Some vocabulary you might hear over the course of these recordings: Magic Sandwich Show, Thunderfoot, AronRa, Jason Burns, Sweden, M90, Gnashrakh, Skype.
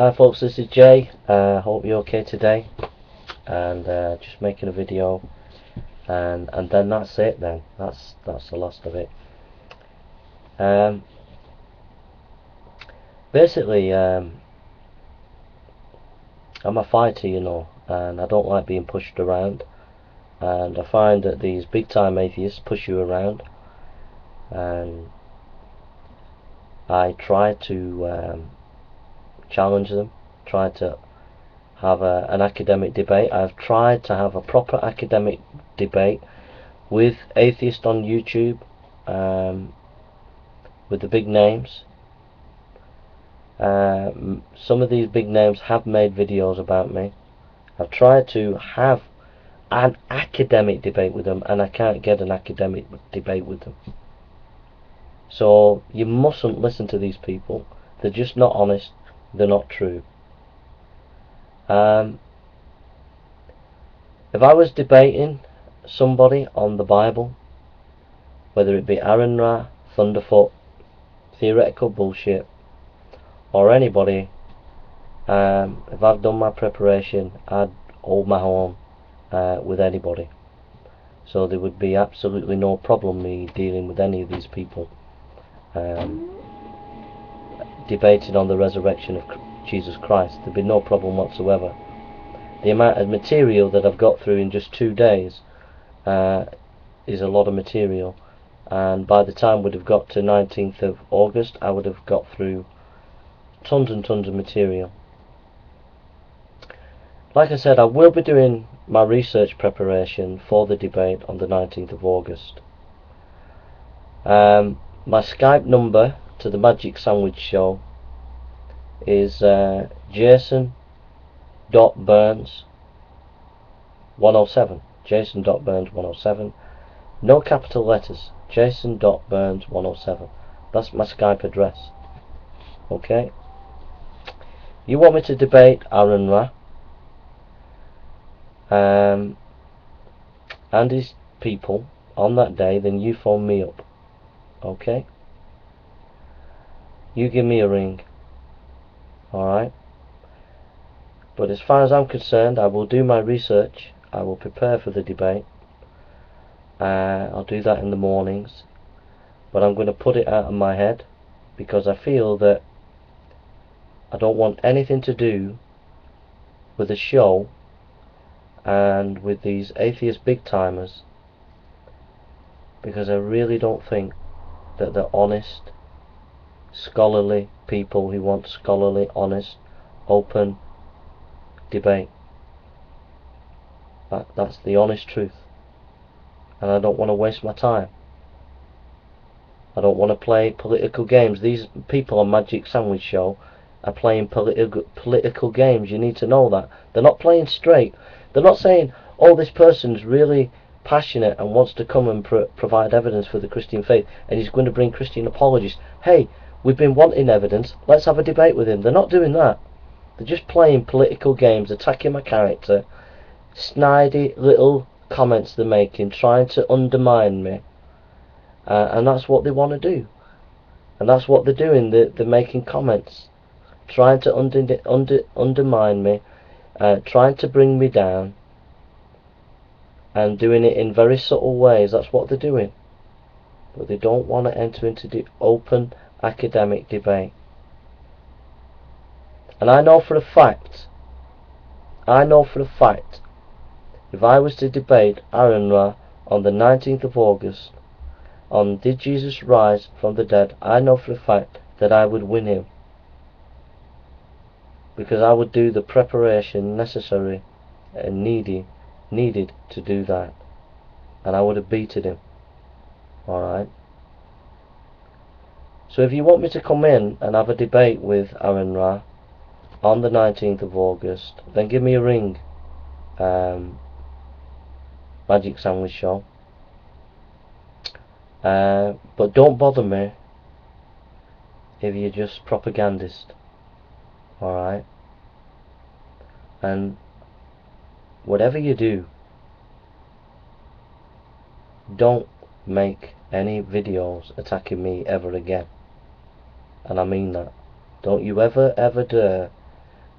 Hi folks, this is Jay. Hope you're okay today, and just making a video, and then that's it. Then that's the last of it. Basically, I'm a fighter, you know, and I don't like being pushed around. And I find that these big-time atheists push you around, and I try to challenge them, try to have an academic debate. I've tried to have a proper academic debate with atheists on YouTube, with the big names. Some of these big names have made videos about me. I've tried to have an academic debate with them, and I can't get an academic debate with them. So you mustn't listen to these people. They're just not honest. They're not true. If I was debating somebody on the Bible, whether it be AronRa, Thunderfoot, theoretical bullshit, or anybody, if I've done my preparation, I'd hold my own with anybody. So there would be absolutely no problem me dealing with any of these people. Debated on the resurrection of Jesus Christ, there'd be no problem whatsoever. The amount of material that I've got through in just 2 days is a lot of material, and by the time we'd have got to 19th of August I would have got through tons and tons of material. Like I said, I will be doing my research preparation for the debate on the 19th of August. My Skype number to the Magic Sandwich Show is jason.burns107, jason.burns107, no capital letters, jason.burns107. that's my Skype address. Okay, you want me to debate AronRa and his people on that day, then you phone me up. Okay, you give me a ring, alright? But as far as I'm concerned, I will do my research, I will prepare for the debate. I'll do that in the mornings, but I'm going to put it out of my head, because I feel that I don't want anything to do with the show and with these atheist big timers, because I really don't think that they're honest, scholarly people who want scholarly, honest, open debate. That's the honest truth, and I don't want to waste my time. I don't want to play political games. These people on Magic Sandwich Show are playing political games. You need to know that. They're not playing straight. They're not saying, oh, this person's really passionate and wants to come and provide evidence for the Christian faith, and he's going to bring Christian apologists. Hey, we've been wanting evidence, let's have a debate with him. They're not doing that. They're just playing political games, attacking my character, snidey little comments they're making, trying to undermine me, and that's what they want to do, and that's what they're doing. They're making comments, trying to undermine me, trying to bring me down, and doing it in very subtle ways. That's what they're doing, but they don't want to enter into the open academic debate. And I know for a fact, if I was to debate AronRa on the 19th of August on did Jesus rise from the dead, I know for a fact that I would win him, because I would do the preparation necessary and needed to do that, and I would have beaten him. Alright, so if you want me to come in and have a debate with AronRa on the 19th of August, then give me a ring, Magic Sandwich Show. But don't bother me if you're just propagandist, alright? And whatever you do, don't make any videos attacking me ever again, and I mean that. Don't you ever dare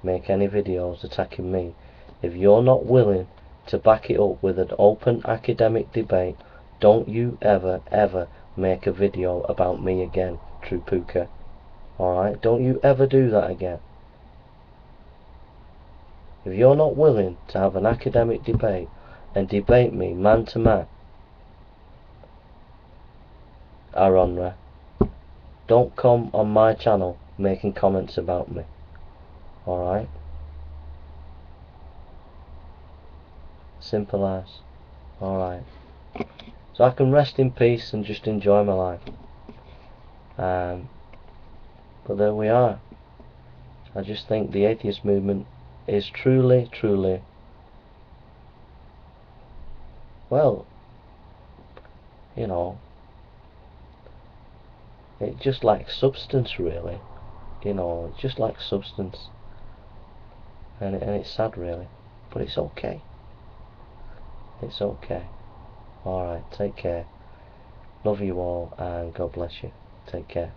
make any videos attacking me. If you're not willing to back it up with an open academic debate, don't you ever make a video about me again, True Puka. Alright, don't you ever do that again. If you're not willing to have an academic debate and debate me man to man, AronRa, don't come on my channel making comments about me. Alright? Simple as. Alright. So I can rest in peace and just enjoy my life. But there we are. I just think the atheist movement is truly, well, you know, it just lacks substance, really. You know, it just lacks substance, and it's sad, really. But it's okay. It's okay. All right. Take care. Love you all, and God bless you. Take care.